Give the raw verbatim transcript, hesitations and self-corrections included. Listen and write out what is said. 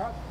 Cut.